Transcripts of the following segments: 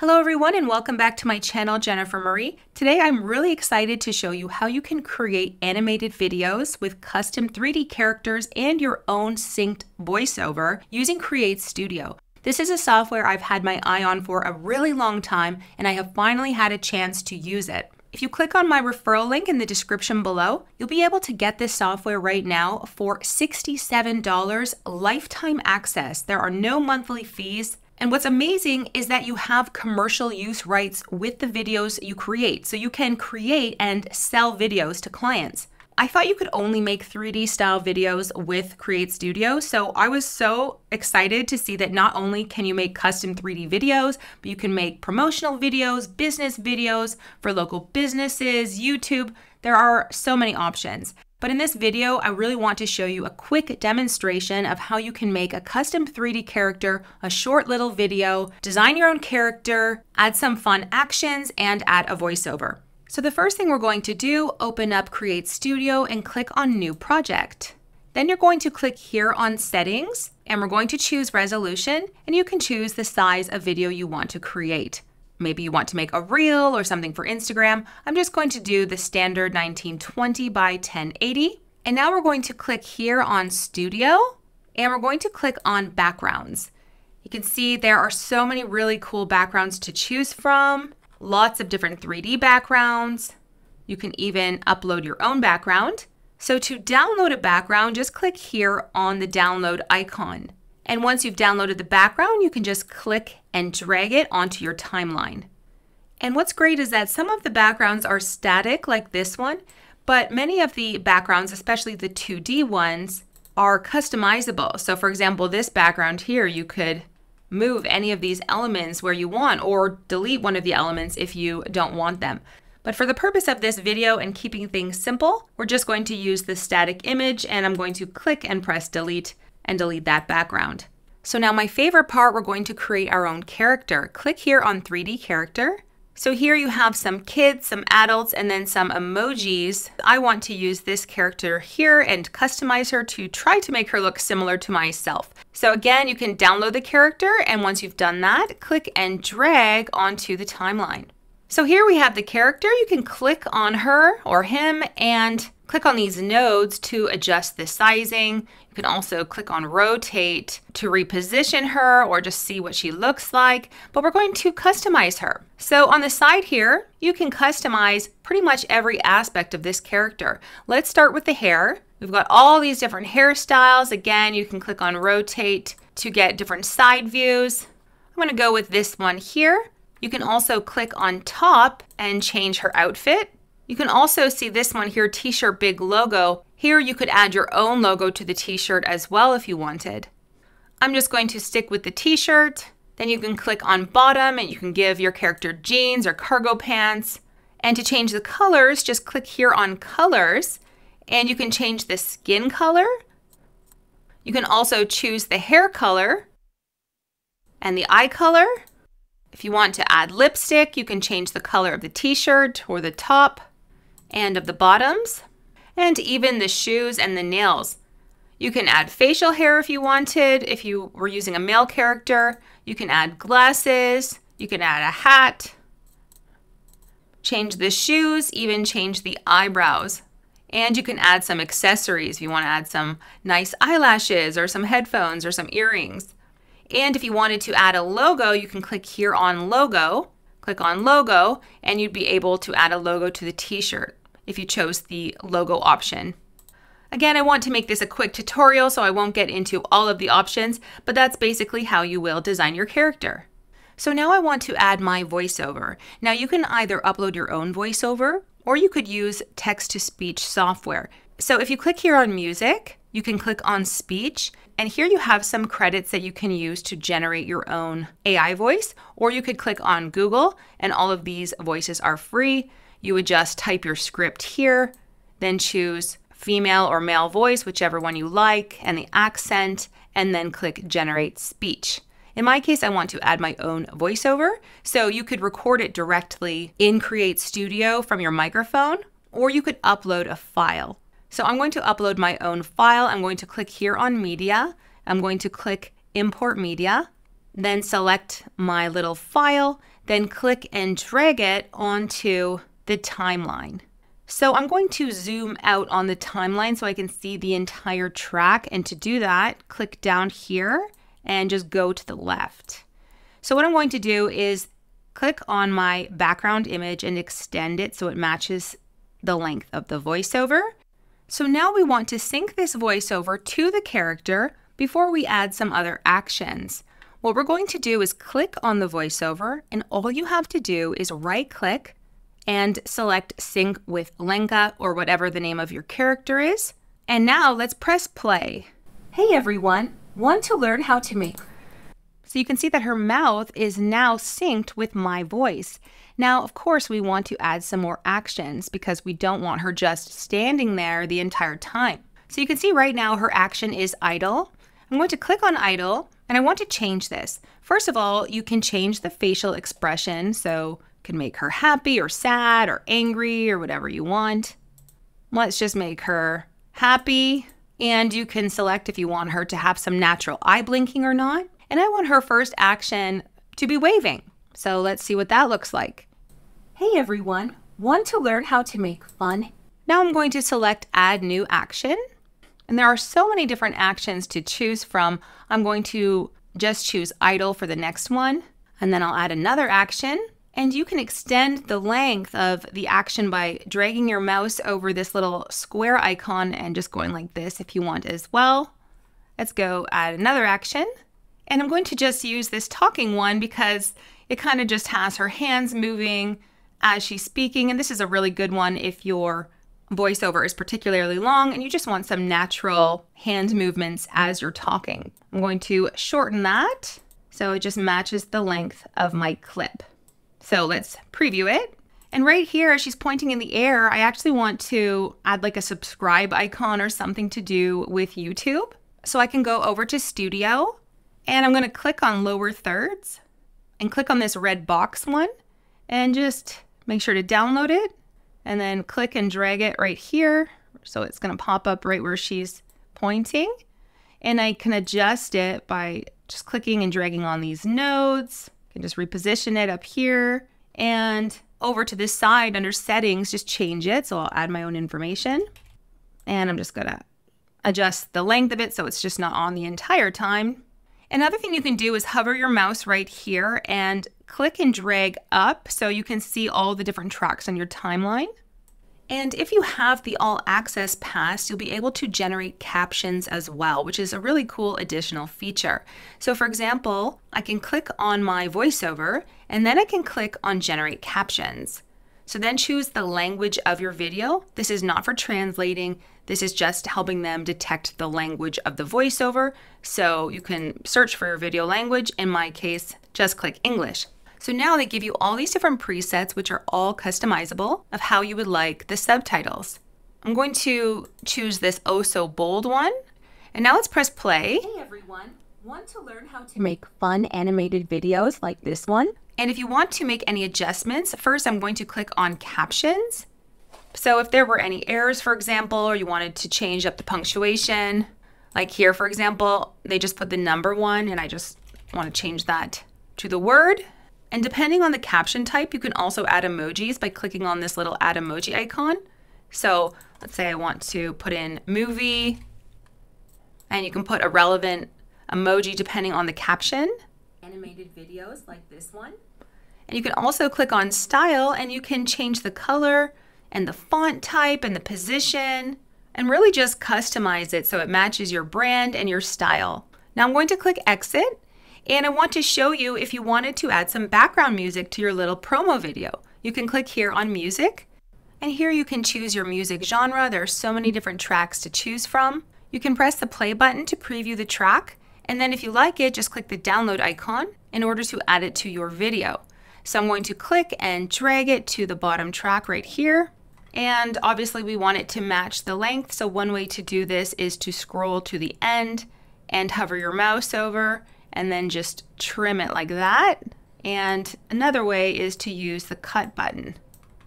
Hello everyone and welcome back to my channel, Jennifer Marie. Today I'm really excited to show you how you can create animated videos with custom 3D characters and your own synced voiceover using Create Studio. This is a software I've had my eye on for a really long time and I have finally had a chance to use it. If you click on my referral link in the description below, you'll be able to get this software right now for $67 lifetime access. There are no monthly fees. And what's amazing is that you have commercial use rights with the videos you create, so you can create and sell videos to clients. I thought you could only make 3D style videos with Create Studio, so I was so excited to see that not only can you make custom 3D videos, but you can make promotional videos, business videos for local businesses, YouTube. There are so many options. But in this video, I really want to show you a quick demonstration of how you can make a custom 3D character, a short little video, design your own character, add some fun actions, and add a voiceover. So the first thing we're going to do, open up Create Studio and click on New Project. Then you're going to click here on Settings, and we're going to choose Resolution, and you can choose the size of video you want to create. Maybe you want to make a reel or something for Instagram. I'm just going to do the standard 1920 by 1080. And now we're going to click here on Studio and we're going to click on Backgrounds. You can see there are so many really cool backgrounds to choose from. Lots of different 3D backgrounds. You can even upload your own background. So to download a background, just click here on the download icon. And once you've downloaded the background, you can just click and drag it onto your timeline. And what's great is that some of the backgrounds are static, like this one, but many of the backgrounds, especially the 2D ones, are customizable. So for example, this background here, you could move any of these elements where you want or delete one of the elements if you don't want them. But for the purpose of this video and keeping things simple, we're just going to use the static image and I'm going to click and press delete and delete that background. So now my favorite part, we're going to create our own character. Click here on 3D character. So here you have some kids, some adults, and then some emojis. I want to use this character here and customize her to try to make her look similar to myself. So again, you can download the character, and once you've done that, click and drag onto the timeline. So here we have the character. You can click on her or him and click on these nodes to adjust the sizing. You can also click on rotate to reposition her or just see what she looks like, but we're going to customize her. So on the side here, you can customize pretty much every aspect of this character. Let's start with the hair. We've got all these different hairstyles. Again, you can click on rotate to get different side views. I'm gonna go with this one here. You can also click on top and change her outfit. You can also see this one here, t-shirt big logo. Here you could add your own logo to the t-shirt as well if you wanted. I'm just going to stick with the t-shirt. Then you can click on bottom and you can give your character jeans or cargo pants. And to change the colors, just click here on colors and you can change the skin color. You can also choose the hair color and the eye color. If you want to add lipstick, you can change the color of the t-shirt or the top and of the bottoms, and even the shoes and the nails. You can add facial hair if you wanted. If you were using a male character, you can add glasses, you can add a hat, change the shoes, even change the eyebrows. And you can add some accessories if you want to add some nice eyelashes or some headphones or some earrings. And if you wanted to add a logo, you can click here on logo, click on logo, and you'd be able to add a logo to the t-shirt if you chose the logo option. Again, I want to make this a quick tutorial, so I won't get into all of the options, but that's basically how you will design your character. So now I want to add my voiceover. Now you can either upload your own voiceover or you could use text-to-speech software. So if you click here on music, you can click on speech, and here you have some credits that you can use to generate your own AI voice, or you could click on Google, and all of these voices are free. You would just type your script here, then choose female or male voice, whichever one you like, and the accent, and then click generate speech. In my case, I want to add my own voiceover, so you could record it directly in Create Studio from your microphone, or you could upload a file. So I'm going to upload my own file. I'm going to click here on media. I'm going to click import media, then select my little file. then click and drag it onto the timeline. So I'm going to zoom out on the timeline so I can see the entire track, and to do that, click down here and just go to the left. So what I'm going to do is click on my background image and extend it so it matches the length of the voiceover. So now we want to sync this voiceover to the character before we add some other actions. What we're going to do is click on the voiceover, and all you have to do is right-click and select Sync with Lenka, or whatever the name of your character is. And now let's press play. Hey everyone, want to learn how to make... So you can see that her mouth is now synced with my voice. Now, of course, we want to add some more actions because we don't want her just standing there the entire time. So you can see right now her action is idle. I'm going to click on idle, and I want to change this. First of all, you can change the facial expression, so you can make her happy or sad or angry or whatever you want. Let's just make her happy, and you can select if you want her to have some natural eye blinking or not. And I want her first action to be waving. So let's see what that looks like. Hey everyone, want to learn how to make fun? Now I'm going to select Add New Action. And there are so many different actions to choose from. I'm going to just choose Idle for the next one. And then I'll add another action. And you can extend the length of the action by dragging your mouse over this little square icon and just going like this if you want as well. Let's go add another action. And I'm going to just use this talking one because it kind of just has her hands moving as she's speaking. And this is a really good one if your voiceover is particularly long and you just want some natural hand movements as you're talking. I'm going to shorten that so it just matches the length of my clip. So let's preview it. And right here, she's pointing in the air. I actually want to add like a subscribe icon or something to do with YouTube. So I can go over to Studio. And I'm going to click on lower thirds and click on this red box one and just make sure to download it and then click and drag it right here. So it's going to pop up right where she's pointing, and I can adjust it by just clicking and dragging on these nodes. I can just reposition it up here, and over to this side under settings, just change it. So I'll add my own information, and I'm just going to adjust the length of it so it's just not on the entire time. Another thing you can do is hover your mouse right here and click and drag up so you can see all the different tracks on your timeline. And if you have the All Access Pass, you'll be able to generate captions as well, which is a really cool additional feature. So for example, I can click on my voiceover and then I can click on Generate Captions. So then choose the language of your video. This is not for translating. This is just helping them detect the language of the voiceover. So you can search for your video language. In my case, just click English. So now they give you all these different presets, which are all customizable of how you would like the subtitles. I'm going to choose this oh so bold one. And now let's press play. Hey everyone, want to learn how to make fun animated videos like this one? And if you want to make any adjustments, first I'm going to click on captions. So if there were any errors, for example, or you wanted to change up the punctuation, like here, for example, they just put the number 1 and I just want to change that to the word. And depending on the caption type, you can also add emojis by clicking on this little add emoji icon. So let's say I want to put in movie, and you can put a relevant emoji depending on the caption. Animated videos like this one. And you can also click on style and you can change the color and the font type and the position and really just customize it so it matches your brand and your style. Now I'm going to click exit, and I want to show you if you wanted to add some background music to your little promo video. You can click here on music, and here you can choose your music genre. There are so many different tracks to choose from. You can press the play button to preview the track, and then if you like it, just click the download icon in order to add it to your video. So I'm going to click and drag it to the bottom track right here. And obviously we want it to match the length, so one way to do this is to scroll to the end and hover your mouse over and then just trim it like that. And another way is to use the cut button.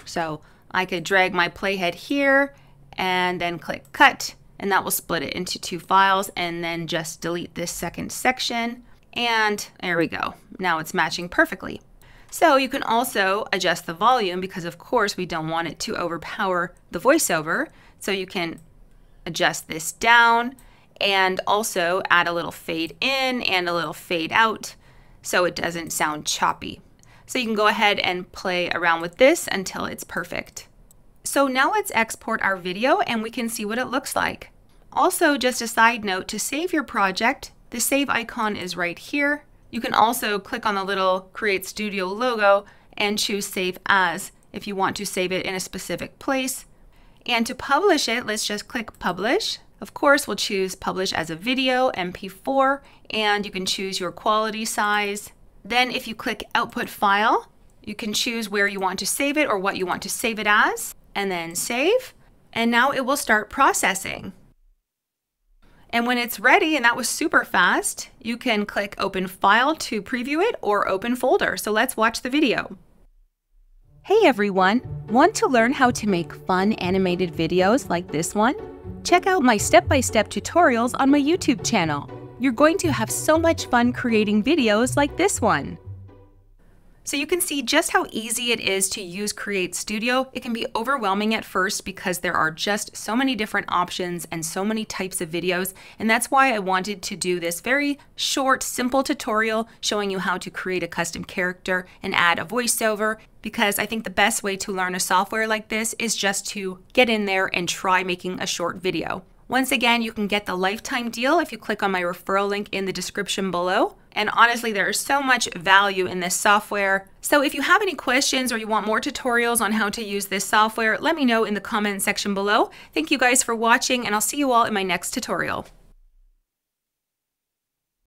So I could drag my playhead here and then click cut, and that will split it into 2 files, and then just delete this second section. And there we go. Now it's matching perfectly. So you can also adjust the volume because, of course, we don't want it to overpower the voiceover. So you can adjust this down and also add a little fade in and a little fade out so it doesn't sound choppy. So you can go ahead and play around with this until it's perfect. So now let's export our video and we can see what it looks like. Also, just a side note, to save your project, the save icon is right here. You can also click on the little Create Studio logo and choose Save As if you want to save it in a specific place. And to publish it, let's just click Publish. Of course, we'll choose Publish as a Video, MP4, and you can choose your quality size. Then if you click Output File, you can choose where you want to save it or what you want to save it as, and then Save. And now it will start processing. And when it's ready, and that was super fast, you can click Open File to preview it or Open Folder. So let's watch the video. Hey everyone, want to learn how to make fun animated videos like this one? Check out my step-by-step tutorials on my YouTube channel. You're going to have so much fun creating videos like this one. So you can see just how easy it is to use Create Studio. It can be overwhelming at first because there are just so many different options and so many types of videos, and that's why I wanted to do this very short, simple tutorial showing you how to create a custom character and add a voiceover, because I think the best way to learn a software like this is just to get in there and try making a short video. Once again, you can get the lifetime deal if you click on my referral link in the description below. And honestly, there is so much value in this software. So if you have any questions or you want more tutorials on how to use this software, let me know in the comment section below. Thank you guys for watching, and I'll see you all in my next tutorial.